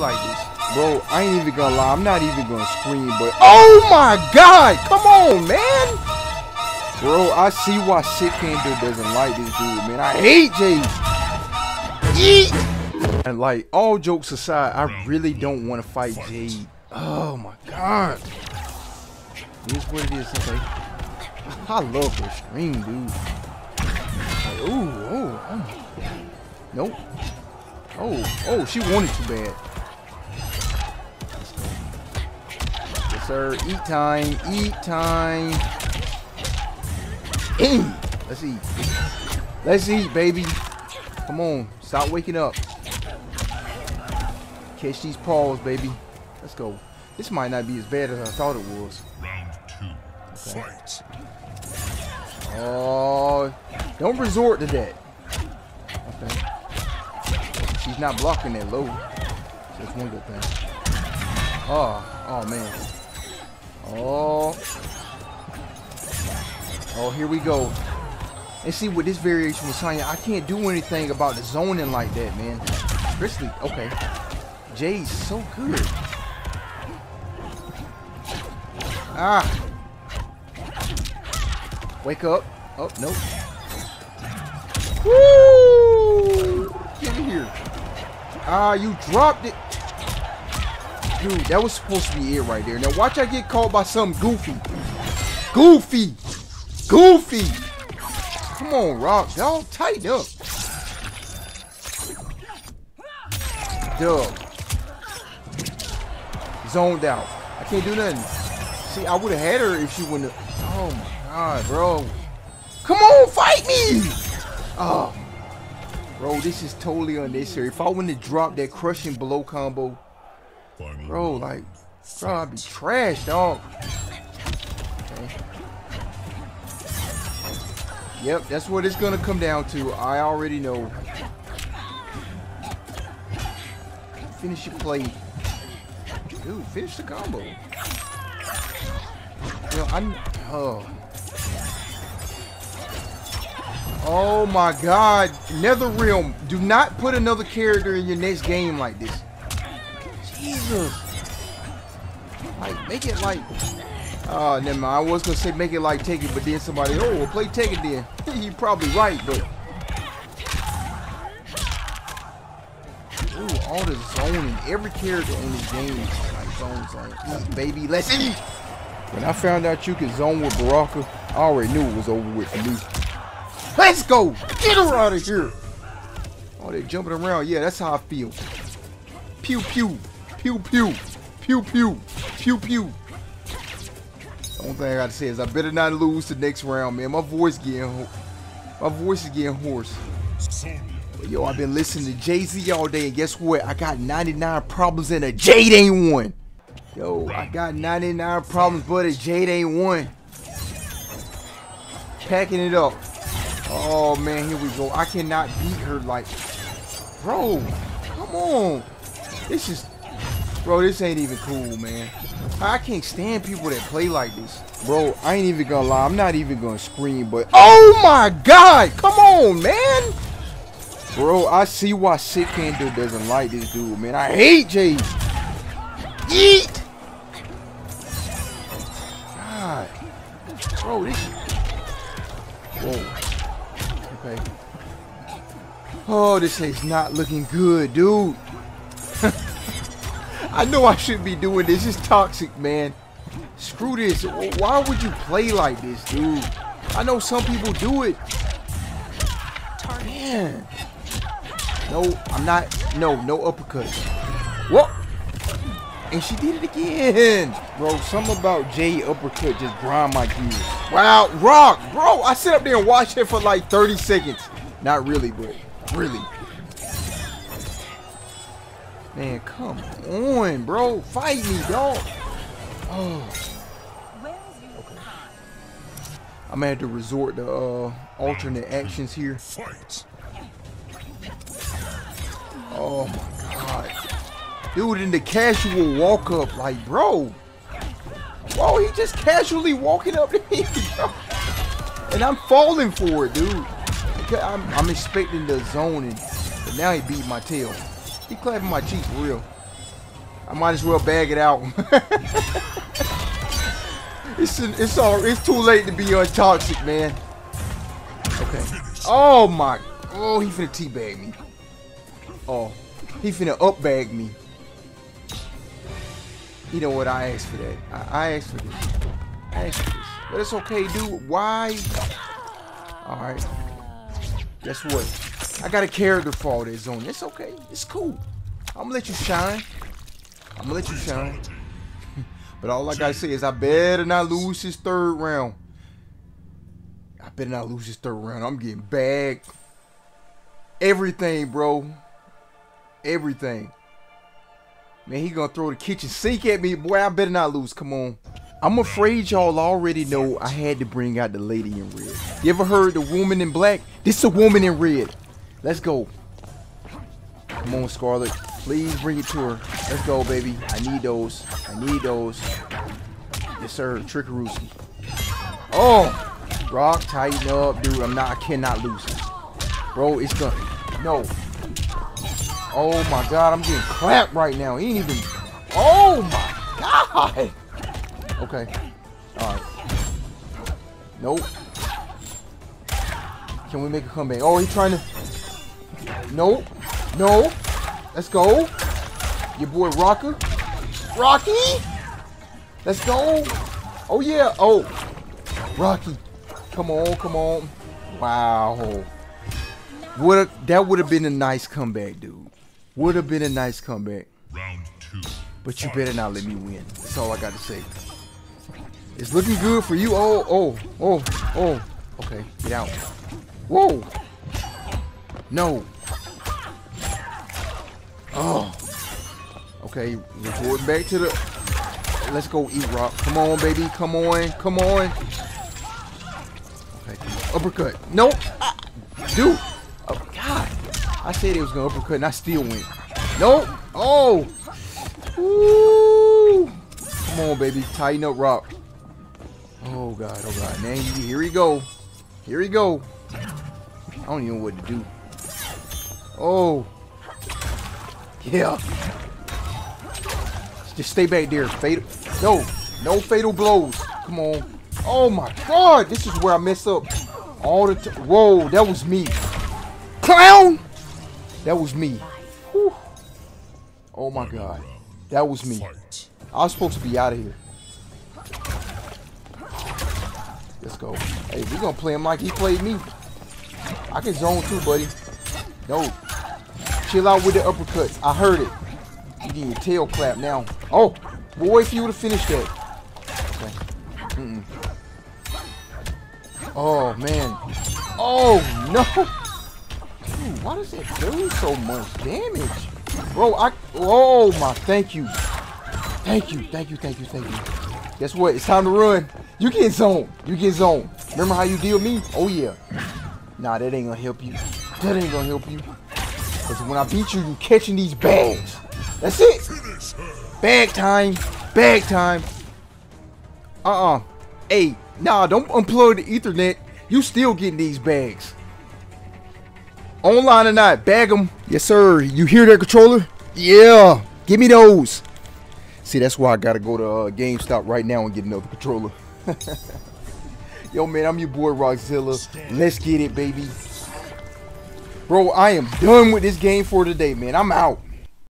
like this. Bro, I ain't even gonna lie. I'm not even gonna scream, but oh my god! Come on, man! Bro, I see why Sikandar doesn't like this dude, man. I hate Jade. And like, all jokes aside, I really don't want to fight Jade. Oh my god. Here's what it is, okay? I love her scream, dude. Like, ooh, oh, oh. Nope. Oh, oh, she wanted too bad. Yes, sir. Eat time. Eat time. Let's eat. Let's eat, baby. Come on. Stop waking up. Catch these paws, baby. Let's go. This might not be as bad as I thought it was. Round two. Okay. Fight. Oh, don't resort to that. Okay. She's not blocking that low. That's one good thing. Oh, oh man. Oh. Oh, here we go. And see, with this variation with Sonya, I can't do anything about the zoning like that, man. Grizzly, okay. Jay's so good. Ah. Wake up. Oh, nope. Woo! Get in here. Ah, you dropped it. Dude, that was supposed to be it right there. Now watch I get caught by something goofy. Goofy. Goofy. Come on, Rock. Y'all tight up. Duh. Zoned out. I can't do nothing. See, I would have had her if she wouldn't have. Oh my. God, bro. Come on, fight me! Oh. Bro, this is totally unnecessary. If I wouldn't drop that crushing blow combo, bro, like, bro, I'd be trash, dog. Okay. Yep, that's what it's gonna come down to. I already know. Finish your play. Dude, finish the combo. You know, I'm... Oh. Oh my god, Netherrealm, do not put another character in your next game like this. Jesus. Like, make it like... Oh, never mind, I was going to say make it like Take It, but then somebody, oh, well, play Take It then. You're probably right, but... Ooh, all the zoning, every character in this game is like zones like, baby, let's eat! When I found out you could zone with Baraka, I already knew it was over with for me. Let's go! Get her out of here! Oh, they're jumping around. Yeah, that's how I feel. Pew, pew. Pew, pew. Pew, pew. Pew, pew. The only thing I gotta say is I better not lose the next round, man. My voice is getting hoarse. But yo, I've been listening to Jay-Z all day, and guess what? I got 99 problems and a Jade ain't one. Yo, I got 99 problems, but a Jade ain't one. Packing it up. Oh man, here we go. I cannot beat her like, bro, come on. This is, bro, this ain't even cool, man. I can't stand people that play like this. Bro, I ain't even gonna lie. I'm not even gonna scream, but oh my god, come on, man. Bro, I see why Sikandar doesn't like this dude, man. I hate Jade. Eat. God, bro, this, whoa. Okay. Oh, this is not looking good, dude. I know I shouldn't be doing this. It's toxic, man. Screw this. Why would you play like this, dude? I know some people do it. Man. No, I'm not. No, no uppercuts. What? And she did it again. Bro, something about Jay uppercut just grind my gears. Wow, Rock, bro, I sat up there and watched it for like 30 seconds. Not really, but really. Man, come on, bro. Fight me, dog. Oh. Okay. I'm gonna have to resort to alternate actions here. Oh my god. Dude, in the casual walk up, like, bro. Whoa, he just casually walking up to me, bro. And I'm falling for it, dude. I'm expecting the zoning, but now he beat my tail. He clapping my cheeks real. I might as well bag it out. It's too late to be untoxic, man. Okay. Oh my. Oh, he finna teabag me. Oh, he finna upbag me. You know what? I asked for that. I asked for this. I asked for this. But it's okay, dude. Why? All right. Guess what? I got a character for all this zone. It's okay. It's cool. I'm gonna let you shine. I'm gonna let you shine. But all I gotta say is I better not lose this third round. I better not lose this third round. I'm getting bagged. Everything, bro. Everything. Man, he gonna throw the kitchen sink at me. Boy, I better not lose. Come on. I'm afraid y'all already know I had to bring out the lady in red. You ever heard the woman in black? This is a woman in red. Let's go. Come on, Scarlet. Please bring it to her. Let's go, baby. I need those. I need those. Yes, sir. Trickarooski. Oh! Rock, tighten up, dude. I cannot lose it. Bro, it's done. No. Oh, my God. I'm getting clapped right now. He ain't even... Oh, my God! Okay. Alright. Nope. Can we make a comeback? Oh, he's trying to... Nope. No. Let's go. Your boy Rocker. Rocky! Let's go. Oh, yeah. Oh. Rocky. Come on. Come on. Wow. That would have been a nice comeback, dude. Would have been a nice comeback. Round two. But you better not let me win. That's all I got to say. It's looking good for you. Oh, oh, oh, oh. Okay, get out. Whoa. No. Oh. Okay, report back to the... Let's go, eat rock. Come on, baby. Come on. Come on. Okay, uppercut. Nope. Dude. Oh, God. I said it was going to uppercut, and I still win. Nope. Oh. Ooh. Come on, baby. Tighten up, rock. Oh, God. Oh, God. Man, here he go. Here he go. I don't even know what to do. Oh. Yeah. Just stay back there. Fatal. No. No fatal blows. Come on. Oh, my God. This is where I mess up. All the time. Whoa. That was me. Clown. That was me. Whew. Oh, my God. That was me. I was supposed to be out of here. Let's go. Hey, we're going to play him like he played me. I can zone too, buddy. No. Chill out with the uppercuts. I heard it. You get your tail clap now. Oh, boy, if you would have finished that. Okay. Mm-mm. Oh, man. Oh, no. Dude, why does that do so much damage? Bro, oh my, thank you. Thank you, thank you, thank you, thank you. Guess what? It's time to run. You get zoned. You get zoned. Remember how you deal me? Oh, yeah. Nah, that ain't gonna help you. That ain't gonna help you. Because when I beat you, you catching these bags. That's it. Bag time. Bag time. Hey, nah, don't unplug the Ethernet. You still getting these bags. Online or not, bag them. Yes, sir. You hear that, controller? Yeah. Give me those. See, that's why I got to go to GameStop right now and get another controller. Yo, man, I'm your boy, Rockzilla. Let's get it, baby. Bro, I am done with this game for today, man. I'm out.